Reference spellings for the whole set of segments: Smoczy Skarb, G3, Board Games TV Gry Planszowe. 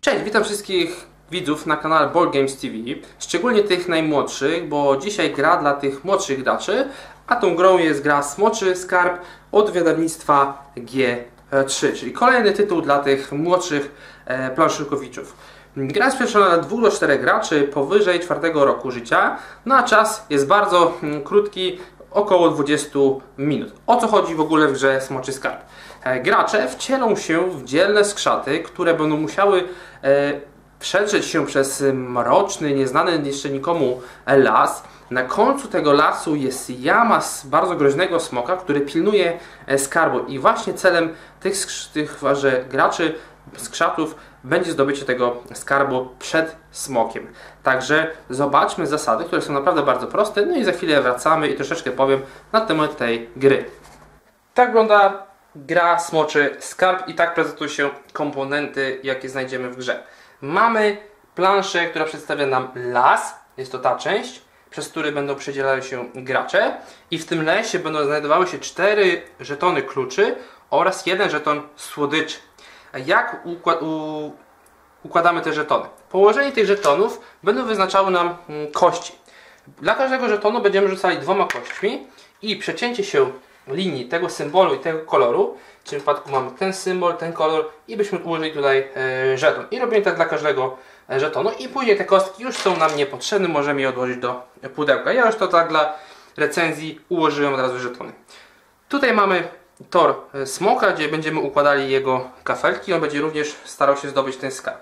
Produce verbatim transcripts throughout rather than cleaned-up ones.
Cześć, witam wszystkich widzów na kanale Board Games T V, szczególnie tych najmłodszych, bo dzisiaj gra dla tych młodszych graczy, a tą grą jest gra Smoczy Skarb od wydawnictwa G trzy, czyli kolejny tytuł dla tych młodszych planszówkowiczów. Gra jest przeznaczona dla dwóch do czterech graczy powyżej czwartego roku życia, no a czas jest bardzo krótki, około dwudziestu minut. O co chodzi w ogóle w grze Smoczy Skarb? Gracze wcielą się w dzielne skrzaty, które będą musiały przedrzeć się przez mroczny, nieznany jeszcze nikomu las. Na końcu tego lasu jest jama z bardzo groźnego smoka, który pilnuje skarbu i właśnie celem tych, tych że graczy skrzatów będzie zdobycie tego skarbu przed smokiem. Także zobaczmy zasady, które są naprawdę bardzo proste, no i za chwilę wracamy i troszeczkę powiem na temat tej gry. Tak wygląda gra Smoczy Skarb i tak prezentuje się komponenty, jakie znajdziemy w grze. Mamy planszę, która przedstawia nam las, jest to ta część, przez który będą przedzielały się gracze i w tym lesie będą znajdowały się cztery żetony kluczy oraz jeden żeton słodyczy. Jak układ, u, układamy te żetony? Położenie tych żetonów będą wyznaczały nam kości. Dla każdego żetonu będziemy rzucali dwoma kośćmi i przecięcie się linii tego symbolu i tego koloru, w tym przypadku mamy ten symbol, ten kolor i byśmy ułożyli tutaj żeton. I robimy tak dla każdego żetonu i później te kostki już są nam niepotrzebne, możemy je odłożyć do pudełka. Ja już to tak dla recenzji ułożyłem od razu żetony. Tutaj mamy tor smoka, gdzie będziemy układali jego kafelki. On będzie również starał się zdobyć ten skarb.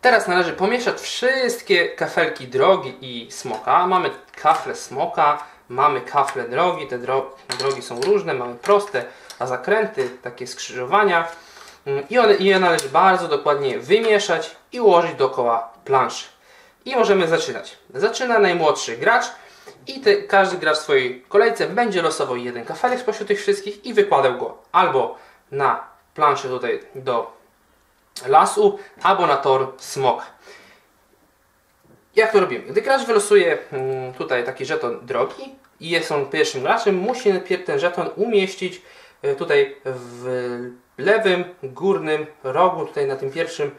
Teraz należy pomieszać wszystkie kafelki drogi i smoka. Mamy kafle smoka, mamy kafle drogi. Te dro drogi są różne, mamy proste, a zakręty, takie skrzyżowania. I one, je należy bardzo dokładnie wymieszać i ułożyć dookoła planszy. I możemy zaczynać. Zaczyna najmłodszy gracz. I te, każdy gracz w swojej kolejce będzie losował jeden kafelek spośród tych wszystkich i wykładał go albo na planszę tutaj do lasu, albo na tor smoka. Jak to robimy? Gdy gracz wylosuje tutaj taki żeton drogi i jest on pierwszym graczem, musi najpierw ten żeton umieścić tutaj w lewym górnym rogu, tutaj na tym pierwszym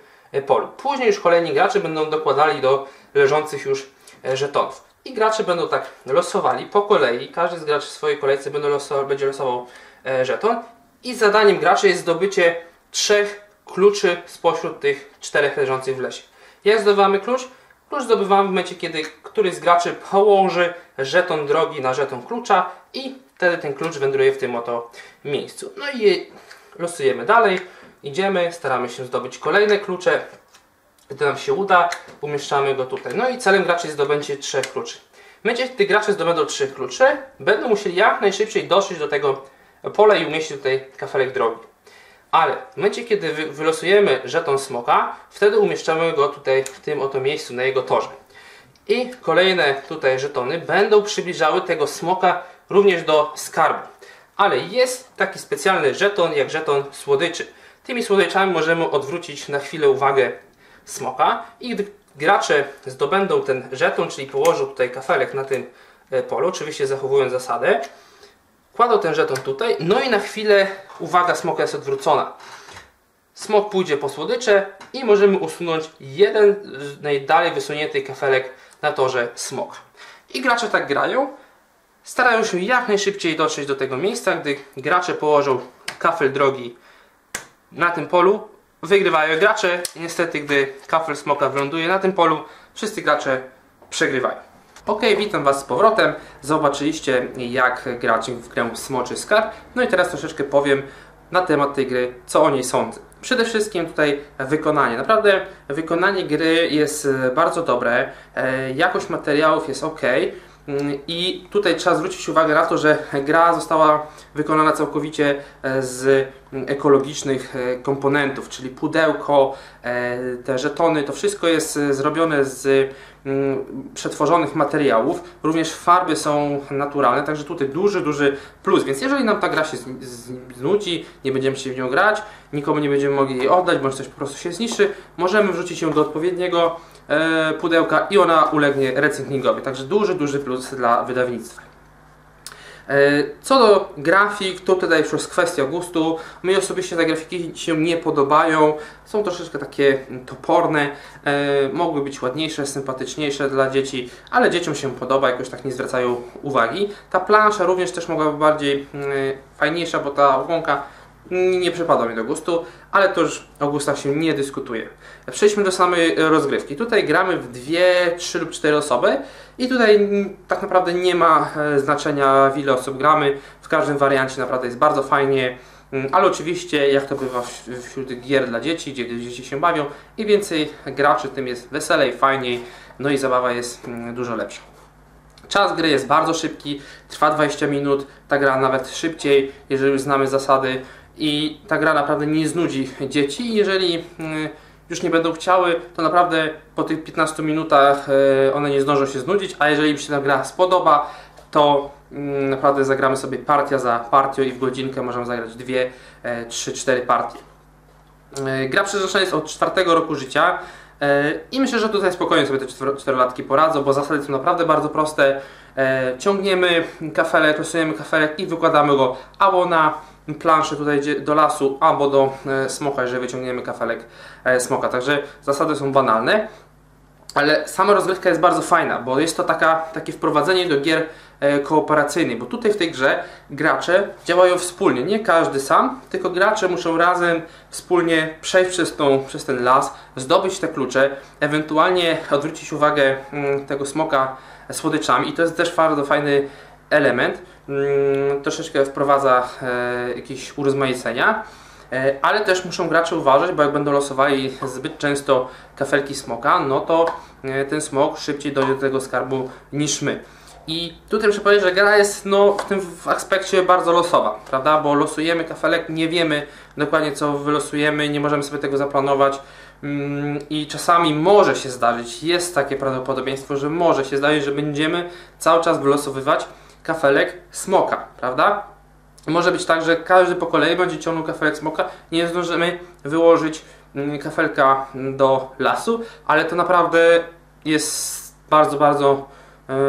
polu. Później już kolejni gracze będą dokładali do leżących już żetonów. I gracze będą tak losowali po kolei, każdy z graczy w swojej kolejce będą losował, będzie losował e, żeton i zadaniem graczy jest zdobycie trzech kluczy spośród tych czterech leżących w lesie. Jak zdobywamy klucz? Klucz zdobywamy w momencie, kiedy któryś z graczy położy żeton drogi na żeton klucza i wtedy ten klucz wędruje w tym oto miejscu. No i losujemy dalej, idziemy, staramy się zdobyć kolejne klucze. Gdy nam się uda, umieszczamy go tutaj. No i celem graczy jest zdobędzie trzech kluczy. Będzie, gdy gracze zdobędą trzech kluczy, będą musieli jak najszybciej dotrzeć do tego pola i umieścić tutaj kafelek drogi. Ale w momencie, kiedy wylosujemy żeton smoka, wtedy umieszczamy go tutaj w tym oto miejscu, na jego torze. I kolejne tutaj żetony będą przybliżały tego smoka również do skarbu. Ale jest taki specjalny żeton, jak żeton słodyczy. Tymi słodyczami możemy odwrócić na chwilę uwagę smoka i gdy gracze zdobędą ten żeton, czyli położą tutaj kafelek na tym polu, oczywiście zachowując zasadę, kładą ten żeton tutaj, no i na chwilę uwaga smoka jest odwrócona. Smok pójdzie po słodycze i możemy usunąć jeden z najdalej wysunięty kafelek na torze smoka. I gracze tak grają, starają się jak najszybciej dotrzeć do tego miejsca, gdy gracze położą kafel drogi na tym polu, wygrywają gracze i niestety, gdy kafel smoka wyląduje na tym polu, wszyscy gracze przegrywają. Ok, witam Was z powrotem. Zobaczyliście, jak grać w grę Smoczy Skarb. No i teraz troszeczkę powiem na temat tej gry, co o niej sądzę. Przede wszystkim tutaj wykonanie. Naprawdę wykonanie gry jest bardzo dobre. Jakość materiałów jest ok. I tutaj trzeba zwrócić uwagę na to, że gra została wykonana całkowicie z ekologicznych komponentów, czyli pudełko, te żetony, to wszystko jest zrobione z przetworzonych materiałów. Również farby są naturalne, także tutaj duży, duży plus. Więc jeżeli nam ta gra się znudzi, nie będziemy się w nią grać, nikomu nie będziemy mogli jej oddać, bądź coś po prostu się zniszczy, możemy wrzucić ją do odpowiedniego e, pudełka i ona ulegnie recyklingowi. Także duży, duży plus dla wydawnictwa. Co do grafik, to tutaj już jest kwestia gustu. Mi osobiście te grafiki się nie podobają. Są troszeczkę takie toporne. Mogły być ładniejsze, sympatyczniejsze dla dzieci, ale dzieciom się podoba, jakoś tak nie zwracają uwagi. Ta plansza również też mogłaby być bardziej fajniejsza, bo ta łąka nie przypada mi do gustu, ale to już o gustach się nie dyskutuje. Przejdźmy do samej rozgrywki. Tutaj gramy w dwie, trzy lub cztery osoby i tutaj tak naprawdę nie ma znaczenia, w ile osób gramy. W każdym wariancie naprawdę jest bardzo fajnie, ale oczywiście jak to bywa wśród gier dla dzieci, gdzie dzieci się bawią, im więcej graczy, tym jest weselej, fajniej, no i zabawa jest dużo lepsza. Czas gry jest bardzo szybki, trwa dwadzieścia minut, ta gra nawet szybciej, jeżeli już znamy zasady. I ta gra naprawdę nie znudzi dzieci. Jeżeli już nie będą chciały, to naprawdę po tych piętnastu minutach one nie zdążą się znudzić, a jeżeli im się ta gra spodoba, to naprawdę zagramy sobie partia za partią i w godzinkę możemy zagrać dwie, trzy, cztery partie. Gra przeznaczona jest od czwartego roku życia i myślę, że tutaj spokojnie sobie te czterolatki poradzą, bo zasady są naprawdę bardzo proste. Ciągniemy kafelek, losujemy kafelek i wykładamy go albo na planszę, tutaj idzie do lasu, albo do smoka, jeżeli wyciągniemy kafelek smoka. Także zasady są banalne, ale sama rozgrywka jest bardzo fajna, bo jest to taka, takie wprowadzenie do gier kooperacyjnych, bo tutaj w tej grze gracze działają wspólnie, nie każdy sam, tylko gracze muszą razem wspólnie przejść przez, tą, przez ten las, zdobyć te klucze, ewentualnie odwrócić uwagę tego smoka słodyczami i to jest też bardzo fajny element. Troszeczkę wprowadza e, jakieś urozmaicenia, e, ale też muszą gracze uważać, bo jak będą losowali zbyt często kafelki smoka, no to e, ten smok szybciej dojdzie do tego skarbu niż my. I tutaj muszę powiedzieć, że gra jest no, w tym w aspekcie bardzo losowa, prawda? Bo losujemy kafelek, nie wiemy dokładnie co wylosujemy, nie możemy sobie tego zaplanować mm, i czasami może się zdarzyć, jest takie prawdopodobieństwo, że może się zdarzyć, że będziemy cały czas wylosowywać kafelek smoka, prawda? Może być tak, że każdy po kolei będzie ciągnął kafelek smoka, nie zdążymy wyłożyć kafelka do lasu, ale to naprawdę jest bardzo, bardzo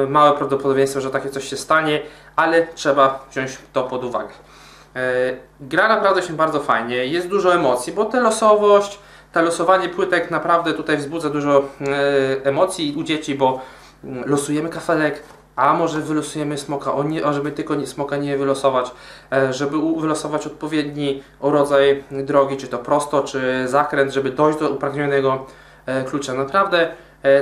małe prawdopodobieństwo, że takie coś się stanie, ale trzeba wziąć to pod uwagę. Gra naprawdę się bardzo fajnie, jest dużo emocji, bo ta losowość, to losowanie płytek naprawdę tutaj wzbudza dużo emocji u dzieci, bo losujemy kafelek, a może wylosujemy smoka, o nie, żeby tylko nie, smoka nie wylosować, żeby wylosować odpowiedni rodzaj drogi, czy to prosto, czy zakręt, żeby dojść do upragnionego klucza. Naprawdę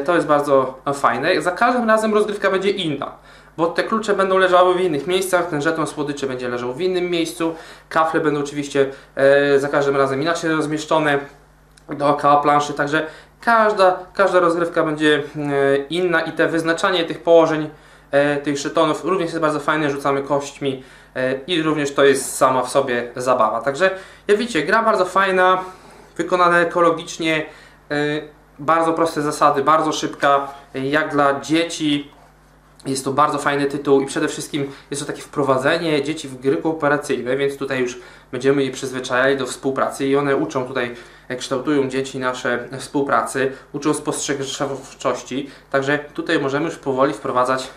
to jest bardzo fajne. Za każdym razem rozgrywka będzie inna, bo te klucze będą leżały w innych miejscach, ten żeton słodyczy będzie leżał w innym miejscu, kafle będą oczywiście za każdym razem inaczej rozmieszczone dookoła planszy, także każda, każda rozgrywka będzie inna i te wyznaczanie tych położeń tych żetonów również jest bardzo fajne, rzucamy kośćmi i również to jest sama w sobie zabawa. Także jak widzicie, gra bardzo fajna, wykonana ekologicznie, bardzo proste zasady, bardzo szybka, jak dla dzieci jest to bardzo fajny tytuł i przede wszystkim jest to takie wprowadzenie dzieci w gry kooperacyjne, więc tutaj już będziemy je przyzwyczajali do współpracy i one uczą tutaj, kształtują dzieci nasze współpracy, uczą spostrzegawczości, także tutaj możemy już powoli wprowadzać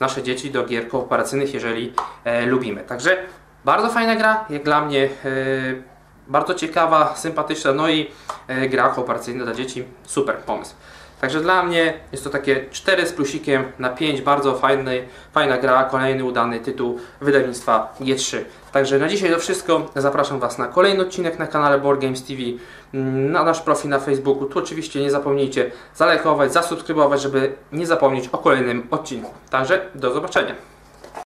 nasze dzieci do gier kooperacyjnych, jeżeli e, lubimy. Także bardzo fajna gra, jak dla mnie e, bardzo ciekawa, sympatyczna, no i e, gra kooperacyjna dla dzieci, super pomysł. Także dla mnie jest to takie cztery z plusikiem na pięć, bardzo fajny, fajna gra, kolejny udany tytuł wydawnictwa G trzy. Także na dzisiaj to wszystko, zapraszam Was na kolejny odcinek na kanale Board Games T V, na nasz profil na Facebooku. Tu oczywiście nie zapomnijcie zalajkować, zasubskrybować, żeby nie zapomnieć o kolejnym odcinku. Także do zobaczenia.